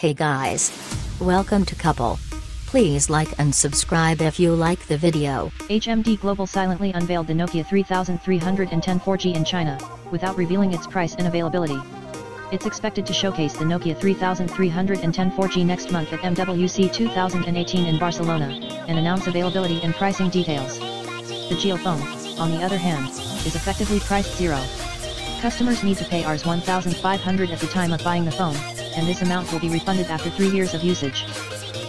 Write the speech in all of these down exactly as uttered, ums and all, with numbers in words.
Hey guys! Welcome to Couple. Please like and subscribe if you like the video. H M D Global silently unveiled the Nokia three three one zero four G in China, without revealing its price and availability. It's expected to showcase the Nokia three three one zero four G next month at M W C two thousand eighteen in Barcelona, and announce availability and pricing details. The JioPhone, on the other hand, is effectively priced zero. Customers need to pay R S one thousand five hundred at the time of buying the phone, and this amount will be refunded after three years of usage.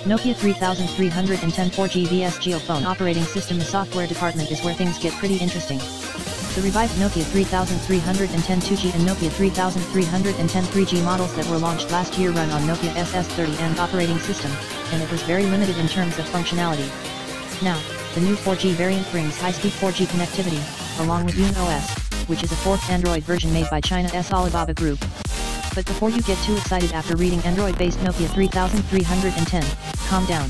Nokia three three one zero four G vs JioPhone operating system. The software department is where things get pretty interesting. The revived Nokia three three one zero two G and Nokia three three one zero three G models that were launched last year run on Nokia S S thirty and operating system, and it was very limited in terms of functionality. Now, the new four G variant brings high-speed four G connectivity, along with YunOS, which is a fourth Android version made by China's Alibaba Group. But before you get too excited after reading Android-based Nokia three three one zero, calm down.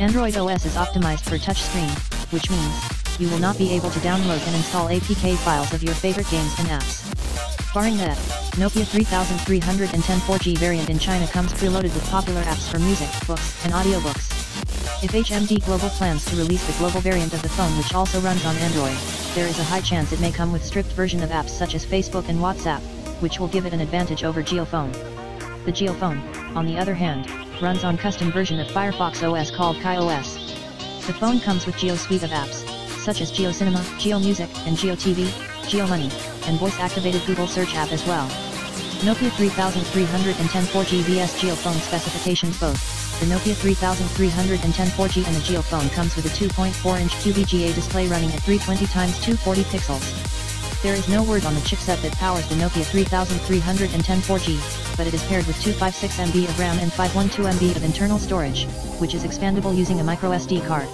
Android O S is optimized for touchscreen, which means, you will not be able to download and install A P K files of your favorite games and apps. Barring that, Nokia three three one zero four G variant in China comes preloaded with popular apps for music, books, and audiobooks. If H M D Global plans to release the global variant of the phone which also runs on Android, there is a high chance it may come with stripped version of apps such as Facebook and WhatsApp, which will give it an advantage over JioPhone. The JioPhone, on the other hand, runs on custom version of Firefox O S called KaiOS. The phone comes with Jio Suite of apps, such as JioCinema, JioMusic, and JioTV, JioMoney, and voice-activated Google Search app as well. Nokia three three one zero four G vs JioPhone specifications. Both the Nokia three three one zero four G and the JioPhone comes with a two point four inch Q B G A display running at three twenty by two forty pixels. There is no word on the chipset that powers the Nokia three three one zero four G, but it is paired with two hundred fifty-six megabytes of RAM and five hundred twelve megabytes of internal storage, which is expandable using a microSD card.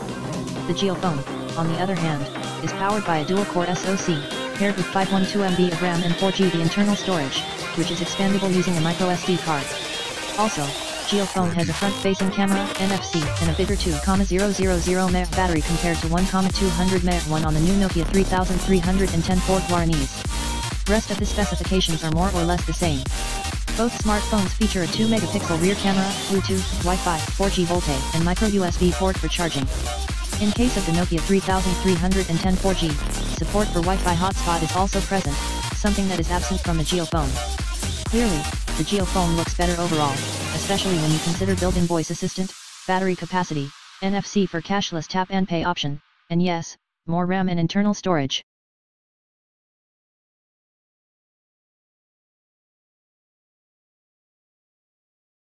The JioPhone, on the other hand, is powered by a dual-core S O C, paired with five hundred twelve megabytes of RAM and four G B internal storage, which is expandable using a microSD card. Also, JioPhone has a front-facing camera, N F C, and a bigger two thousand milliamp hour battery compared to one thousand two hundred milliamp hour one on the new Nokia three three one zero four G. Rest of the specifications are more or less the same. Both smartphones feature a two megapixel rear camera, Bluetooth, Wi-Fi, four G VoLTE, and micro U S B port for charging. In case of the Nokia three three one zero four G, support for Wi-Fi hotspot is also present, something that is absent from the JioPhone. Clearly, the JioPhone looks better overall, especially when you consider built-in voice assistant, battery capacity, N F C for cashless tap and pay option, and yes, more RAM and internal storage.